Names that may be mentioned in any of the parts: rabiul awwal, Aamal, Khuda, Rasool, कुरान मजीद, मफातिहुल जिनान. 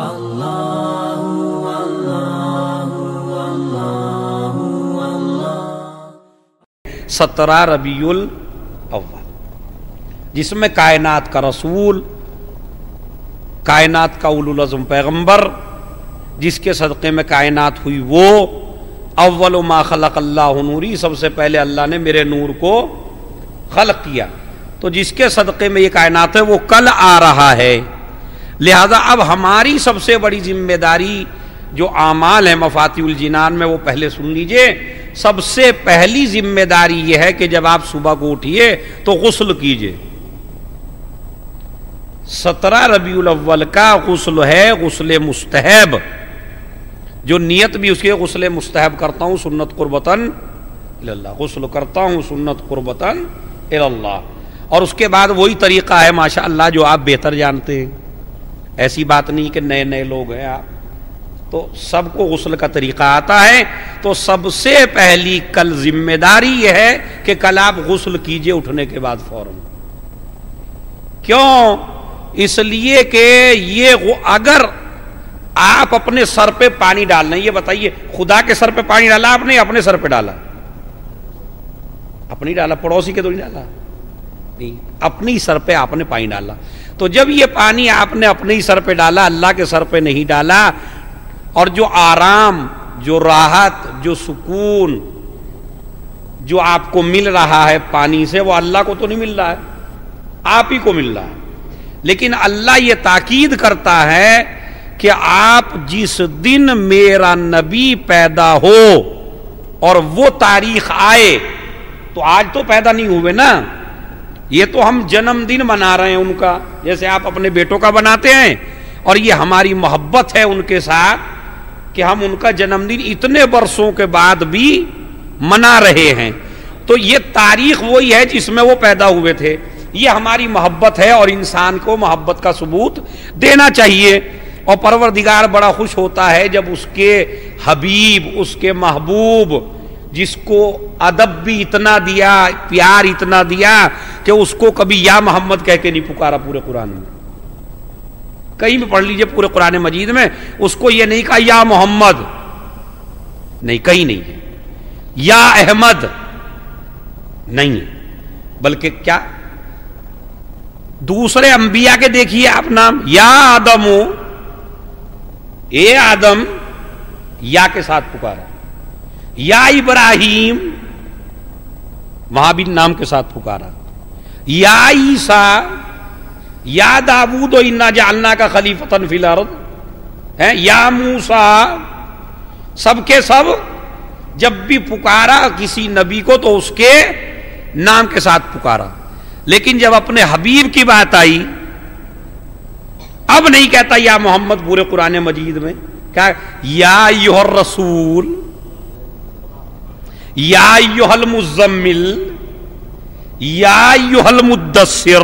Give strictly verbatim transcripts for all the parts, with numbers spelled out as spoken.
अल्लाहु अल्लाहु अल्लाहु अल्लाह। सत्रह रबीउल अव्वल जिसमें कायनात का रसूल, कायनात का उलुल अज़म पैगंबर, जिसके सदक़े में कायनात हुई, वो अव्वल मा खलक़ अल्लाहु नूरी, सबसे पहले अल्लाह ने मेरे नूर को खलक किया। तो जिसके सदक़े में ये कायनात है वो कल आ रहा है, लिहाजा अब हमारी सबसे बड़ी जिम्मेदारी जो आमाल है मफातिहुल जिनान में, वो पहले सुन लीजिए। सबसे पहली जिम्मेदारी ये है कि जब आप सुबह को उठिए तो गुस्ल कीजिए। सत्रह रबीउल अव्वल का गुस्ल है गुस्ल मुस्तहब, जो नियत भी उसके गुस्ल मुस्तहब करता हूँ सुन्नत कुर्बतन इल्लाह, गुस्ल करता हूँ सुन्नत कुर्बतन इल्लाह। और उसके बाद वही तरीका है माशाअल्लाह जो आप बेहतर जानते हैं, ऐसी बात नहीं कि नए नए लोग हैं आप, तो सबको गुस्ल का तरीका आता है। तो सबसे पहली कल जिम्मेदारी यह है कि कल आप गुस्ल कीजिए उठने के बाद फौरन। क्यों? इसलिए कि ये अगर आप अपने सर पे पानी डालना, ये बताइए खुदा के सर पे पानी डाला आपने, अपने सर पे डाला? अपनी डाला, पड़ोसी के तो नहीं डाला, नहीं, अपनी सर पे आपने पानी डाला। तो जब ये पानी आपने अपने ही सर पे डाला, अल्लाह के सर पे नहीं डाला, और जो आराम, जो राहत, जो सुकून जो आपको मिल रहा है पानी से, वो अल्लाह को तो नहीं मिल रहा है, आप ही को मिल रहा है। लेकिन अल्लाह ये ताकीद करता है कि आप जिस दिन मेरा नबी पैदा हो और वो तारीख आए, तो आज तो पैदा नहीं हुए ना, ये तो हम जन्मदिन मना रहे हैं उनका, जैसे आप अपने बेटों का बनाते हैं, और ये हमारी मोहब्बत है उनके साथ कि हम उनका जन्मदिन इतने वर्षों के बाद भी मना रहे हैं। तो ये तारीख वही है जिसमें वो पैदा हुए थे, ये हमारी मोहब्बत है, और इंसान को मोहब्बत का सबूत देना चाहिए। और परवरदिगार बड़ा खुश होता है जब उसके हबीब, उसके महबूब, जिसको अदब भी इतना दिया, प्यार इतना दिया कि उसको कभी या मोहम्मद कह के नहीं पुकारा पूरे कुरान में, कहीं भी पढ़ लीजिए पूरे कुरान मजीद में उसको ये नहीं कहा या मोहम्मद, नहीं, कहीं नहीं है, या अहमद नहीं है, बल्कि क्या दूसरे अंबिया के देखिए आप नाम, या आदम हो, ए आदम या के साथ पुकारा, या इब्राहिम महाबीन नाम के साथ पुकारा, या ईसा, या दाऊद इन्ना जालना का खलीफतन फिल अर्द है, या मूसा, सबके सब जब भी पुकारा किसी नबी को तो उसके नाम के साथ पुकारा। लेकिन जब अपने हबीब की बात आई, अब नहीं कहता या मोहम्मद पूरे कुरान मजीद में, क्या या युहर रसूल, या युहल मुजम्मिल, या युहल मुद्दस्सिर,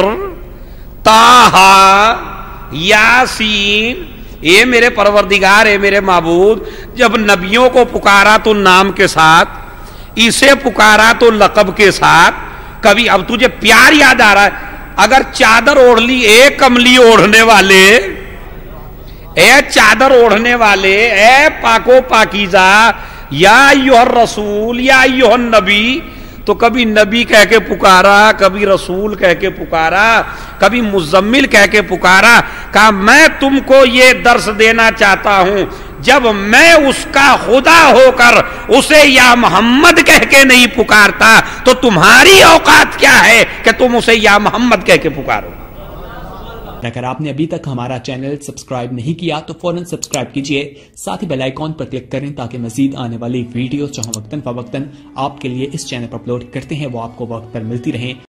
ताहा, यासीन, ये मेरे परवरदिगार, ये मेरे माबूद। जब नबियों को पुकारा तो नाम के साथ, इसे पुकारा तो लकब के साथ। कभी अब तुझे प्यार याद आ रहा है, अगर चादर ओढ़ ली ए कमली ओढ़ने वाले, ए चादर ओढ़ने वाले, ए पाको पाकीजा, या युहर रसूल, या युहर नबी, तो कभी नबी कह के पुकारा, कभी रसूल कह के पुकारा, कभी मुजम्मिल कह के पुकारा। कहा मैं तुमको ये दर्श देना चाहता हूं, जब मैं उसका खुदा होकर उसे या मोहम्मद कह के नहीं पुकारता, तो तुम्हारी औकात क्या है कि तुम उसे या मोहम्मद कह के पुकारो। अगर आपने अभी तक हमारा चैनल सब्सक्राइब नहीं किया तो फौरन सब्सक्राइब कीजिए, साथ ही बेल आइकॉन पर क्लिक करें ताकि मजीद आने वाली वीडियो जहां वक्तन फवक्तन आपके लिए इस चैनल पर अपलोड करते हैं वो आपको वक्त पर मिलती रहे।